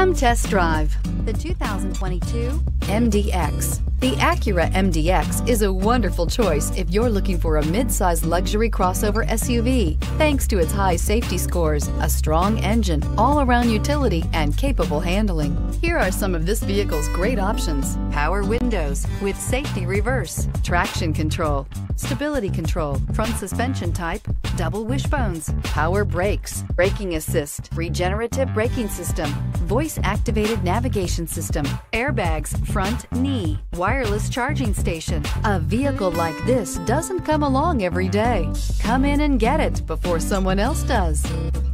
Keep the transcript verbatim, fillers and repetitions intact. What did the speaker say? Come test drive the two thousand twenty-two M D X. The Acura M D X is a wonderful choice if you're looking for a mid-size luxury crossover S U V. Thanks to its high safety scores, a strong engine, all-around utility, and capable handling. Here are some of this vehicle's great options: power windows with safety reverse, traction control, stability control, front suspension type, double wishbones, power brakes, braking assist, regenerative braking system, voice-activated navigation system, airbags, front knee, wireless charging station. A vehicle like this doesn't come along every day. Come in and get it before someone else does.